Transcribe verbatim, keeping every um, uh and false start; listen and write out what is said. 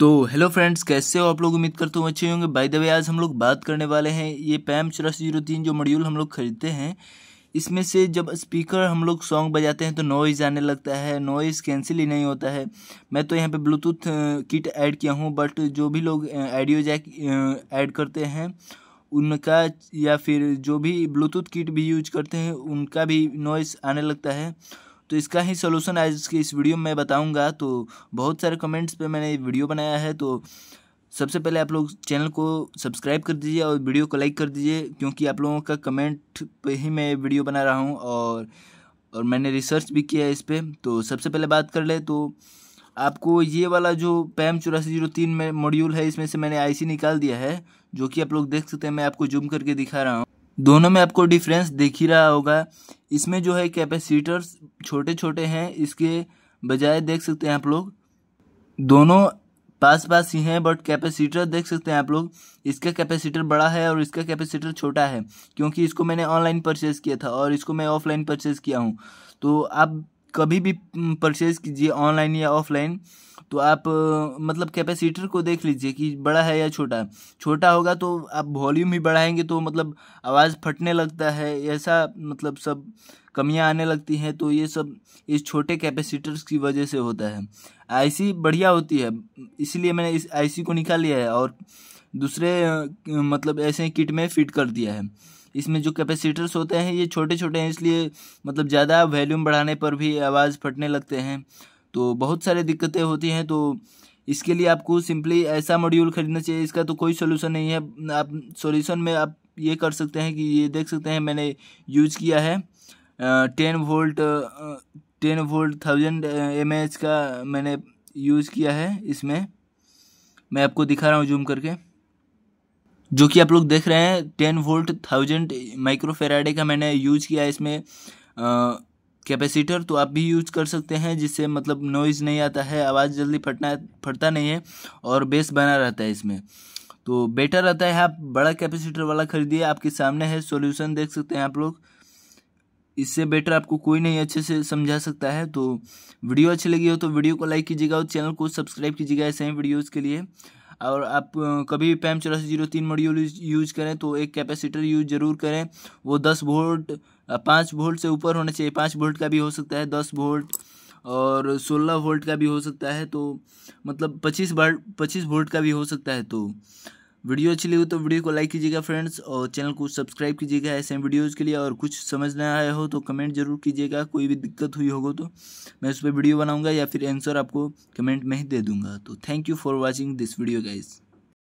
तो hello friends, कैसे हो आप लोग। उम्मीद करता हूँ अच्छे होंगे। बाय द वे, आज हम लोग बात करने वाले हैं ये पैम चौरासी सौ तीन जो मॉड्यूल हम लोग खरीदते हैं, इसमें से जब स्पीकर हम लोग सॉन्ग बजाते हैं तो नॉइज़ आने लगता है। नॉइज़ कैंसिल ही नहीं होता है। मैं तो यहाँ पे ब्लूटूथ किट ऐड किया हूँ, बट जो भी लोग ऑडियो जैक ऐड करते हैं उनका, या फिर जो भी ब्लूटूथ किट भी यूज करते हैं उनका भी नॉइज़ आने लगता है। तो इसका ही सोल्यूशन आज के इस वीडियो में बताऊंगा। तो बहुत सारे कमेंट्स पे मैंने वीडियो बनाया है। तो सबसे पहले आप लोग चैनल को सब्सक्राइब कर दीजिए और वीडियो को लाइक कर दीजिए, क्योंकि आप लोगों का कमेंट पे ही मैं वीडियो बना रहा हूं और और मैंने रिसर्च भी किया है इस पर। तो सबसे पहले बात कर ले तो आपको ये वाला जो पैम चौरासी सौ तीन में मॉड्यूल है, इसमें से मैंने आई सी निकाल दिया है, जो कि आप लोग देख सकते हैं। मैं आपको जूम करके दिखा रहा हूँ। दोनों में आपको डिफरेंस दिख ही रहा होगा। इसमें जो है कैपेसिटर्स छोटे छोटे हैं, इसके बजाय देख सकते हैं आप लोग दोनों पास पास ही हैं, बट कैपेसिटर देख सकते हैं आप लोग, इसका कैपेसिटर बड़ा है और इसका कैपेसिटर छोटा है, क्योंकि इसको मैंने ऑनलाइन परचेज़ किया था और इसको मैं ऑफलाइन परचेज़ किया हूँ। तो आप कभी भी परचेज़ कीजिए ऑनलाइन या ऑफलाइन, तो आप मतलब कैपेसिटर को देख लीजिए कि बड़ा है या छोटा। छोटा होगा तो आप वॉल्यूम ही बढ़ाएंगे तो मतलब आवाज़ फटने लगता है, ऐसा मतलब सब कमियां आने लगती हैं। तो ये सब इस छोटे कैपेसिटर्स की वजह से होता है। आईसी बढ़िया होती है, इसलिए मैंने इस आईसी को निकाल लिया है और दूसरे मतलब ऐसे किट में फिट कर दिया है। इसमें जो कैपेसिटर्स होते हैं ये छोटे छोटे हैं, इसलिए मतलब ज़्यादा वॉल्यूम बढ़ाने पर भी आवाज़ फटने लगते हैं। तो बहुत सारी दिक्कतें होती हैं। तो इसके लिए आपको सिंपली ऐसा मॉड्यूल खरीदना चाहिए। इसका तो कोई सोल्यूशन नहीं है। आप सोल्यूशन में आप ये कर सकते हैं कि ये देख सकते हैं मैंने यूज किया है ten volt ten volt thousand M H का मैंने यूज़ किया है। इसमें मैं आपको दिखा रहा हूँ जूम करके, जो कि आप लोग देख रहे हैं टेन वोल्ट थाउजेंड माइक्रोफेराडे का मैंने यूज किया है इसमें आ, कैपेसिटर। तो आप भी यूज कर सकते हैं, जिससे मतलब नॉइज़ नहीं आता है, आवाज़ जल्दी फटना फटता नहीं है और बेस बना रहता है इसमें। तो बेटर रहता है आप बड़ा कैपेसिटर वाला खरीदिए। आपके सामने है सॉल्यूशन, देख सकते हैं आप लोग। इससे बेटर आपको कोई नहीं अच्छे से समझा सकता है। तो वीडियो अच्छी लगी हो तो वीडियो को लाइक कीजिएगा और चैनल को सब्सक्राइब कीजिएगा ऐसे ही वीडियोज़ के लिए। और आप कभी भी पैम चौरासी सौ तीन मॉड्यूल यूज करें तो एक कैपेसिटर यूज ज़रूर करें। वो दस वोल्ट पाँच वोल्ट से ऊपर होना चाहिए। पाँच वोल्ट का भी हो सकता है, दस वोल्ट और सोलह वोल्ट का भी हो सकता है, तो मतलब पच्चीस वोल्ट पच्चीस वोल्ट का भी हो सकता है। तो वीडियो अच्छी लगी तो वीडियो को लाइक कीजिएगा फ्रेंड्स और चैनल को सब्सक्राइब कीजिएगा ऐसे वीडियोज़ के लिए। और कुछ समझ ना आया हो तो कमेंट जरूर कीजिएगा। कोई भी दिक्कत हुई होगा तो मैं उस पर वीडियो बनाऊंगा या फिर आंसर आपको कमेंट में ही दे दूंगा। तो thank you for watching this video guys.